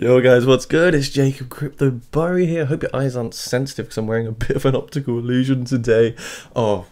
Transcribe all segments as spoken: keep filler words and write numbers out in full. Yo guys, what's good? It's Jacob Crypto Bury here. I hope your eyes aren't sensitive because I'm wearing a bit of an optical illusion today. Oh,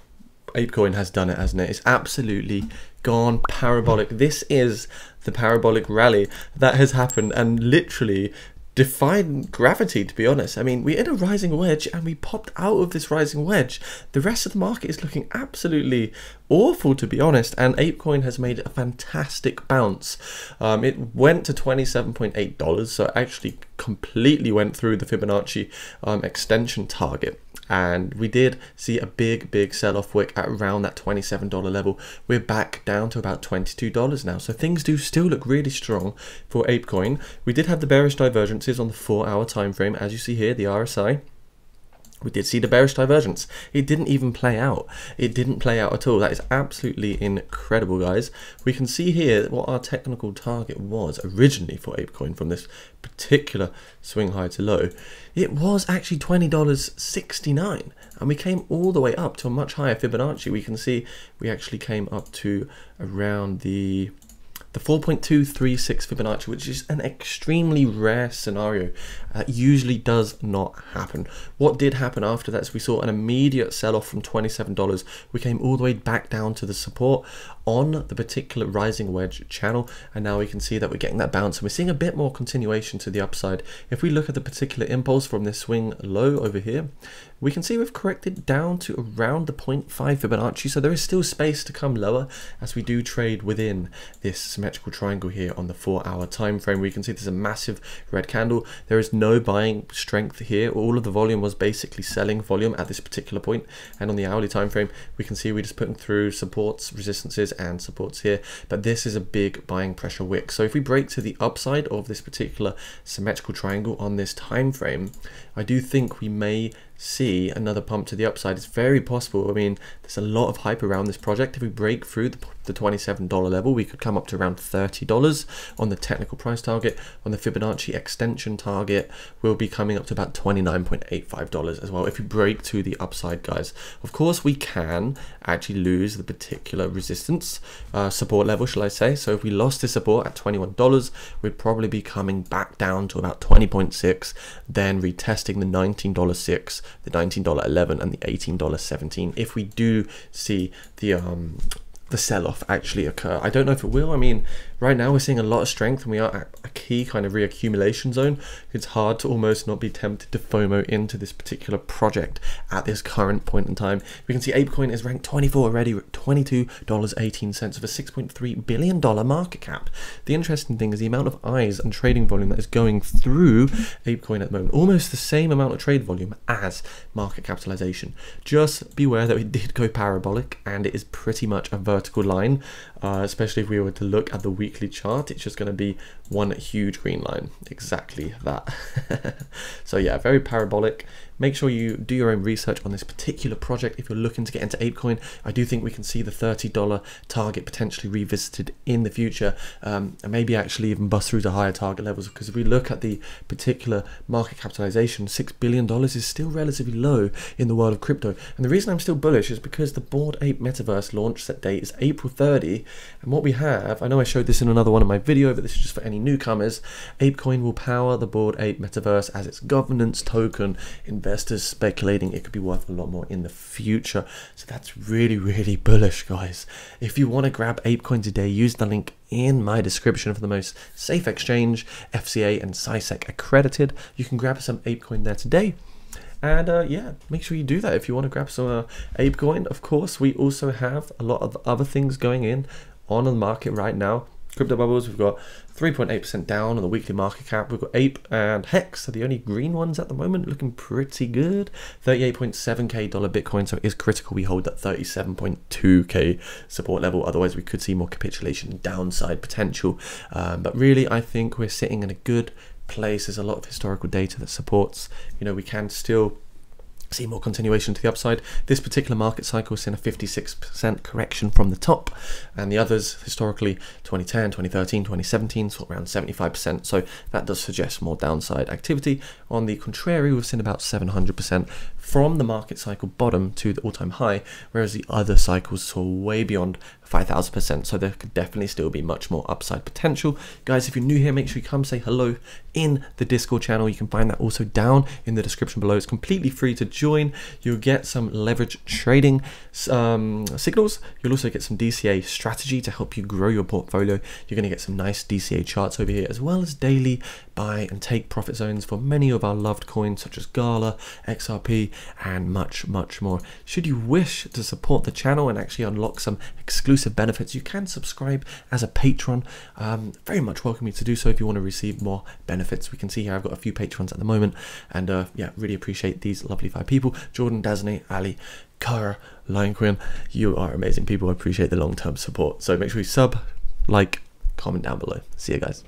Apecoin has done it, hasn't it? It's absolutely gone parabolic. This is the parabolic rally that has happened and literally defied gravity, to be honest. I mean, we're in a rising wedge and we popped out of this rising wedge. The rest of the market is looking absolutely awful, to be honest, and Apecoin has made a fantastic bounce. Um, it went to twenty-seven point eight dollars, so it actually completely went through the Fibonacci um, extension target, and we did see a big big sell-off wick at around that twenty-seven dollar level. We're back down to about twenty-two dollars now, so things do still look really strong for Apecoin. We did have the bearish divergences on the four hour time frame, as you see here, the R S I. We did see the bearish divergence. It didn't even play out. It didn't play out at all. That is absolutely incredible, guys. We can see here what our technical target was originally for Apecoin from this particular swing high to low. It was actually twenty dollars sixty-nine, and we came all the way up to a much higher Fibonacci. We can see we actually came up to around the The four point two three six Fibonacci, which is an extremely rare scenario. Uh, usually does not happen. What did happen after that is we saw an immediate sell-off from twenty-seven dollars. We came all the way back down to the support on the particular rising wedge channel, and now we can see that we're getting that bounce and we're seeing a bit more continuation to the upside. If we look at the particular impulse from this swing low over here, we can see we've corrected down to around the zero point five Fibonacci, so there is still space to come lower as we do trade within this triangle here on the four hour time frame. We can see there's a massive red candle. There is no buying strength here. All of the volume was basically selling volume at this particular point. And on the hourly time frame, we can see we're just putting through supports, resistances, and supports here. But this is a big buying pressure wick. So if we break to the upside of this particular symmetrical triangle on this time frame, I do think we may see another pump to the upside. It's very possible. I mean, there's a lot of hype around this project. If we break through the, the twenty-seven dollar level, we could come up to around thirty dollars on the technical price target. On the Fibonacci extension target, we'll be coming up to about twenty-nine point eight five dollars as well if we break to the upside, guys. Of course, we can actually lose the particular resistance uh, support level, shall I say. So if we lost this support at twenty-one dollars, we'd probably be coming back down to about twenty point six, then retesting the nineteen dollars six, the nineteen dollars eleven, and the eighteen dollars seventeen if we do see the um the sell-off actually occur. I don't know if it will. I mean, right now we're seeing a lot of strength and we are at a key kind of reaccumulation zone. It's hard to almost not be tempted to FOMO into this particular project at this current point in time. We can see Apecoin is ranked twenty-four already, twenty-two dollars eighteen of a six point three billion dollar market cap. The interesting thing is the amount of eyes and trading volume that is going through Apecoin at the moment. Almost the same amount of trade volume as market capitalization. Just beware that it did go parabolic and it is pretty much a vertical line, uh, especially if we were to look at the weekly chart. It's just going to be one huge green line, exactly that. So yeah, very parabolic. Make sure you do your own research on this particular project if you're looking to get into Apecoin. I do think we can see the thirty dollar target potentially revisited in the future, um, and maybe actually even bust through to higher target levels, because if we look at the particular market capitalization, six billion dollars is still relatively low in the world of crypto. And the reason I'm still bullish is because the Bored Ape Metaverse launch set date is April thirtieth, and what we have, I know I showed this in another one of my video, but this is just for any newcomers, Apecoin will power the Bored Ape Metaverse as its governance token. In investors speculating it could be worth a lot more in the future, so that's really really bullish, guys. If you want to grab Apecoin today, use the link in my description for the most safe exchange, F C A and CySEC accredited. You can grab some Apecoin there today. And uh, yeah, make sure you do that if you want to grab some uh, Apecoin. Of course, we also have a lot of other things going in on the market right now. Crypto bubbles, we've got three point eight percent down on the weekly market cap. We've got Ape and Hex are the only green ones at the moment, looking pretty good. thirty-eight point seven K dollar Bitcoin, so it is critical we hold that thirty-seven point two K support level, otherwise we could see more capitulation and downside potential. Um, but really, I think we're sitting in a good place. There's a lot of historical data that supports, you know, we can still see more continuation to the upside. This particular market cycle is in a fifty-six percent correction from the top, and the others historically, twenty ten, twenty thirteen, twenty seventeen, sort of around seventy-five percent, so that does suggest more downside activity. On the contrary, we've seen about seven hundred percent from the market cycle bottom to the all-time high, whereas the other cycles saw way beyond five thousand percent. So there could definitely still be much more upside potential. Guys, if you're new here, make sure you come say hello in the Discord channel. You can find that also down in the description below. It's completely free to join. You'll get some leverage trading um, signals. You'll also get some D C A strategy to help you grow your portfolio. You're going to get some nice D C A charts over here, as well as daily buy and take profit zones for many of our loved coins such as Gala, X R P, and much, much more. Should you wish to support the channel and actually unlock some exclusive benefits, you can subscribe as a patron. Um, very much welcome you to do so if you want to receive more benefits. We can see here I've got a few patrons at the moment, and uh, yeah, really appreciate these lovely five people: Jordan Dazney, Ali Car, Lion Queen. You are amazing people. I appreciate the long-term support. So make sure you sub, like, comment down below. See you guys.